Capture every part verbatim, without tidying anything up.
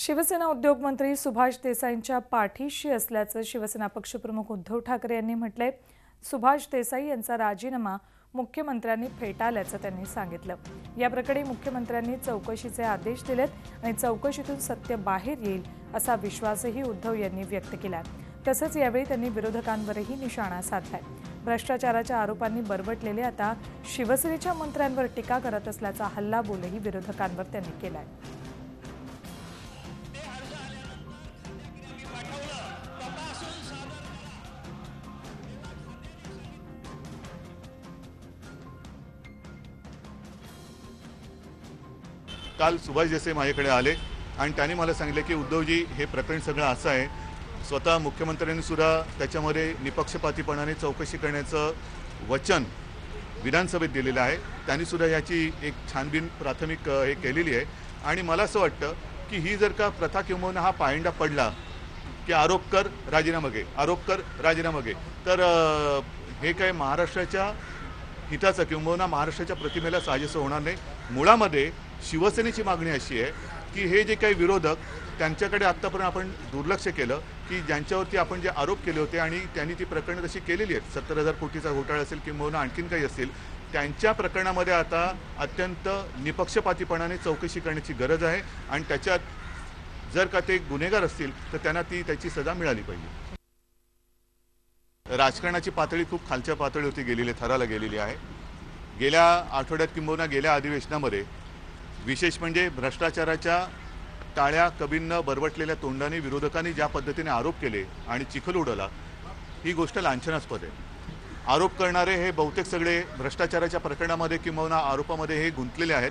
शिवसेना उद्योग मंत्री सुभाष देसाईंच्या पाठीशी असल्याचं शिवसेना पक्षप्रमुख उद्धव ठाकरे यांनी म्हटलंय। सुभाष देसाई यांचा राजीनामा मुख्यमंत्र्यांनी फेटाळल्याचं त्यांनी सांगितलं। या प्रकरणी मुख्यमंत्र्यांनी चौकशीचे आदेश दिलेत आणि चौकशीतून सत्य बाहेर येईल असा विश्वासही उद्धव यांनी व्यक्त केला। तसंच यावेळी त्यांनी विरोधकांवरही निशाणा साधलाय। भ्रष्टाचाराच्या आरोपांनी बरबटलेले आता शिवसेनेच्या मंत्र्यांवर टीका करत असल्याचा हल्लाबोलही विरोधकांवर त्यांनी केलाय। काल सुभाष देसाई माझ्याकडे आले आणि त्यांनी मला सांगितले की उद्धवजी, हे प्रकरण सगळं असं आहे, स्वतः मुख्यमंत्र्यांनी सुद्धा त्याच्यामध्ये निपक्षपातीपणाने चौकशी करण्याचं वचन विधानसभेत दिलेलं आहे। त्यांनी सुद्धा याची एक छानबीन प्राथमिक हे केलेली आहे आणि मला असं वाटतं की ही जर का प्रथा किंवा हा पायंडा पडला की आरोप कर राजीनामा घे, आरोप कर राजीनामा घे, तर हे काय महाराष्ट्राच्या हिताचं किंवा महाराष्ट्राच्या प्रतिमेला साजेसं होणार नाही। मुळामध्ये शिवसेनेची मागणी अशी आहे की हे जे काही विरोधक त्यांच्याकडे आतापर्यंत आपण दुर्लक्ष केलं की ज्यांच्यावरती आपण जे आरोप केले होते आणि त्यांनी ती प्रकरणं तशी केलेली आहेत, सत्तर हजार कोटीचा घोटाळा असेल किंवा आणखीन काही असतील, त्यांच्या प्रकरणामध्ये आता अत्यंत निपक्षपातीपणाने चौकशी करण्याची गरज आहे आणि त्याच्यात जर का ते गुन्हेगार असतील तर त्यांना ती त्याची सजा मिळाली पाहिजे। राजकारणाची पातळी खूप खालच्या पातळीवरती गेलेली थराला गेलेली आहे। गेल्या आठवड्यात किंवा गेल्या अधिवेशनामध्ये विशेष म्हणजे भ्रष्टाचाराच्या टाळ्या कबींना बरवटलेल्या तोंडाने विरोधकांनी ज्या पद्धतीने आरोप केले आणि चिखल उडवला ही गोष्ट लांछनास्पद आहे। आरोप करणारे हे बहुतेक सगळे भ्रष्टाचाराच्या प्रकरणामध्ये किंवा आरोपामध्ये हे गुंतलेले आहेत।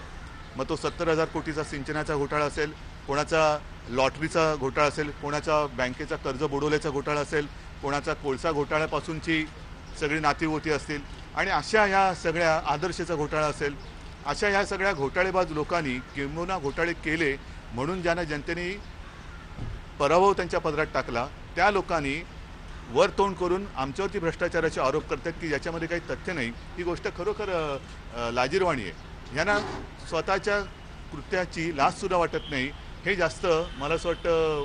मग तो सत्तर हजार कोटीचा सिंचनाचा घोटाळा असेल, कोणाचा लॉटरीचा घोटाळा असेल, कोणाचा बँकेचा कर्ज बुडवल्याचा घोटाळा असेल, कोणाचा कोळसा घोटाळ्यापासूनची सगळी नातेगोती असतील आणि अशा ह्या सगळ्या आदर्शाचा घोटाळा असेल, अशा ह्या सगळ्या घोटाळेबाज लोकांनी किंबहुना घोटाळे केले म्हणून ज्यांना जनतेने पराभव त्यांच्या पदरात टाकला त्या लोकांनी वर तोंड करून आमच्यावरती भ्रष्टाचाराचे आरोप करतात की याच्यामध्ये काही तथ्य नाही, ही गोष्ट खरोखर लाजिरवाणी आहे। यांना स्वतःच्या कृत्याची लाजसुद्धा वाटत नाही, हे जास्त मला असं वाटतं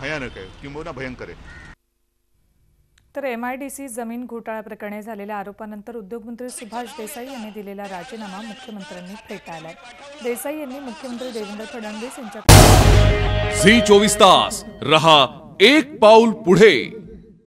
भयानक आहे किंबहुना भयंकर आहे। तर एम आई डी सी जमीन घोटाळा प्रकरणी झालेल्या आरोपानंतर उद्योगमंत्री सुभाष देसाई यांनी दिलेला राजीनामा मुख्यमंत्र्यांनी फेटाळला। देसाई यांनी मुख्यमंत्री देवेंद्र फडणवीस यांच्याकडे झी चोवीस तास रहा एक पाऊल पुढे।